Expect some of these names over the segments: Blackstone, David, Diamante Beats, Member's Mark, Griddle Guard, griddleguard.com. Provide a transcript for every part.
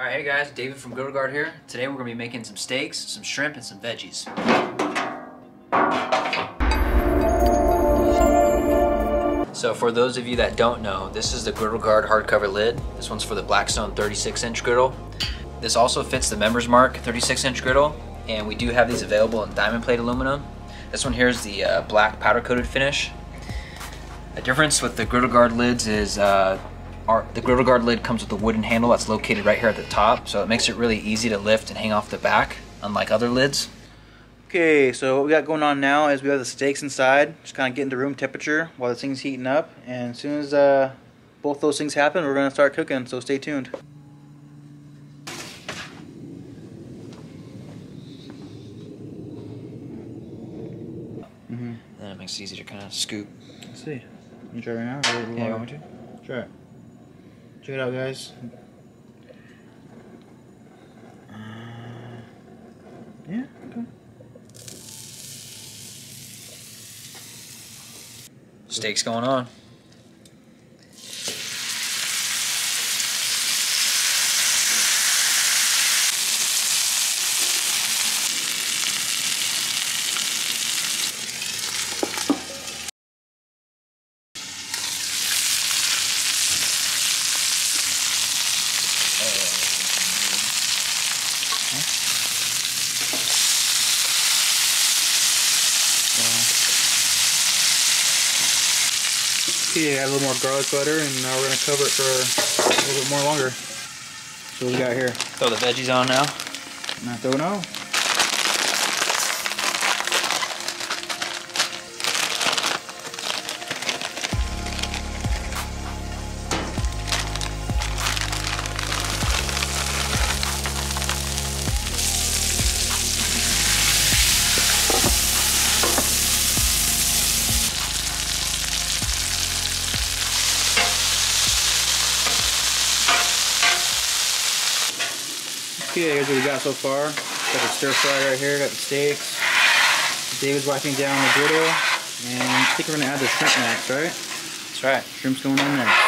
Alright, hey guys, David from Griddle Guard here. Today we're going to be making some steaks, some shrimp, and some veggies. So for those of you that don't know, this is the Griddle Guard hardcover lid. This one's for the Blackstone 36-inch griddle. This also fits the Member's Mark 36-inch griddle, and we do have these available in diamond plate aluminum. This one here is the black powder-coated finish. The difference with the Griddle Guard lids is the Griddle Guard lid comes with a wooden handle that's located right here at the top, so it makes it really easy to lift and hang off the back, unlike other lids. Okay, so what we got going on now is we have the steaks inside, just kind of getting to room temperature while this thing's heating up, and as soon as both those things happen, we're going to start cooking, so stay tuned. Mm-hmm. Then it makes it easy to kind of scoop. Let's see. You try right now? Or yeah, you want me to? Try it. Check it out, guys. Yeah, okay. Steak's going on. Yeah, add a little more garlic butter, and now we're going to cover it for a little bit more longer. So what we got here? Throw the veggies on now. And I throw it on. Okay, here's what we got so far. Got the stir fry right here, got the steaks. David's wiping down the griddle, and I think we're gonna add the shrimp next, right? That's right. Shrimp's going on next.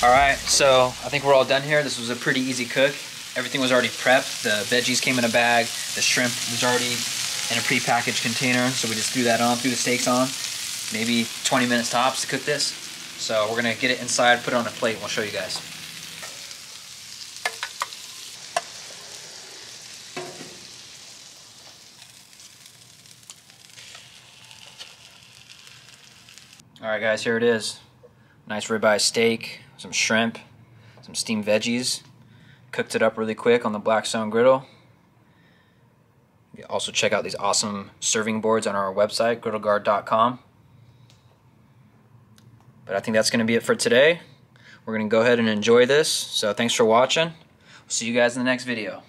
Alright, so I think we're all done here. This was a pretty easy cook. Everything was already prepped. The veggies came in a bag. The shrimp was already in a prepackaged container, so we just threw that on, threw the steaks on. Maybe 20 minutes tops to cook this. So we're going to get it inside, put it on a plate, and we'll show you guys. Alright guys, here it is. Nice ribeye steak, some shrimp, some steamed veggies. Cooked it up really quick on the Blackstone griddle. You can also check out these awesome serving boards on our website, griddleguard.com. But I think that's going to be it for today. We're going to go ahead and enjoy this. So thanks for watching. We'll see you guys in the next video.